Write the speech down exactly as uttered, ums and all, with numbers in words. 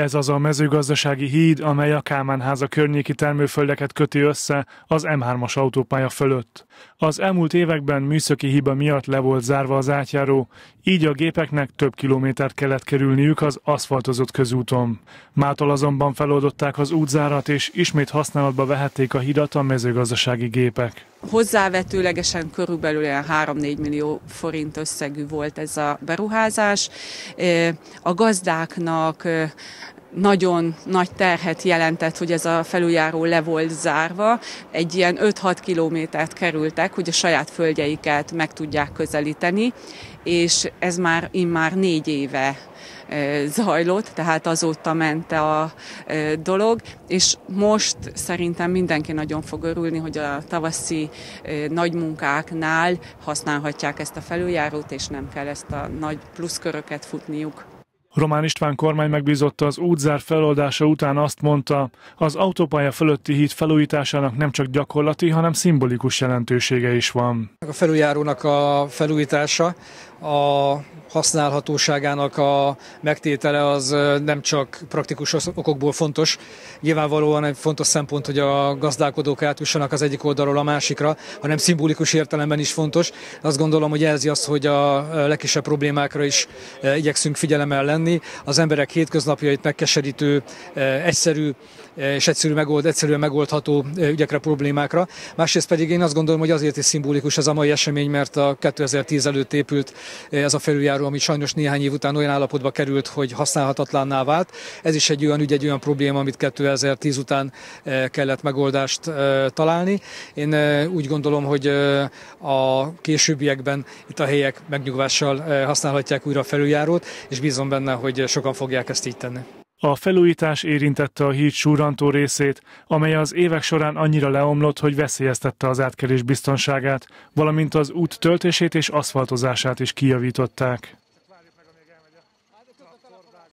Ez az a mezőgazdasági híd, amely a Kálmánháza környéki termőföldeket köti össze az M hármas autópálya fölött. Az elmúlt években műszaki hiba miatt le volt zárva az átjáró, így a gépeknek több kilométert kellett kerülniük az aszfaltozott közúton. Mától azonban feloldották az útzárat, és ismét használatba vehették a hidat a mezőgazdasági gépek. Hozzávetőlegesen körülbelül három-négy millió forint összegű volt ez a beruházás. A gazdáknak nagyon nagy terhet jelentett, hogy ez a felüljáró le volt zárva. Egy ilyen öt-hat kilométert kerültek, hogy a saját földjeiket meg tudják közelíteni, és ez már immár négy éve zajlott, tehát azóta ment a dolog, és most szerintem mindenki nagyon fog örülni, hogy a tavaszi nagy munkáknál használhatják ezt a felüljárót, és nem kell ezt a nagy pluszköröket futniuk. Román István kormány megbízotta az útzár feloldása után azt mondta, az autópálya fölötti híd felújításának nem csak gyakorlati, hanem szimbolikus jelentősége is van. A felüljárónak a felújítása, a használhatóságának a megtétele az nem csak praktikus okokból fontos. Nyilvánvalóan egy fontos szempont, hogy a gazdálkodók átjussanak az egyik oldalról a másikra, hanem szimbolikus értelemben is fontos. Azt gondolom, hogy jelzi azt, hogy a legkisebb problémákra is igyekszünk figyelemmel lenni. Az emberek hétköznapjait megkeserítő, egyszerű és egyszerű megold, egyszerűen megoldható ügyekre, problémákra. Másrészt pedig én azt gondolom, hogy azért is szimbolikus ez a mai esemény, mert a kétezer-tíz előtt épült ez a felüljáró, ami sajnos néhány év után olyan állapotba került, hogy használhatatlanná vált. Ez is egy olyan ügy, egy olyan probléma, amit kétezer-tíz után kellett megoldást találni. Én úgy gondolom, hogy a későbbiekben itt a helyek megnyugvással használhatják újra a felüljárót, és bízom benne, hogy sokan fogják ezt így tenni. A felújítás érintette a híd súrantó részét, amely az évek során annyira leomlott, hogy veszélyeztette az átkelés biztonságát, valamint az út töltését és aszfaltozását is kijavították.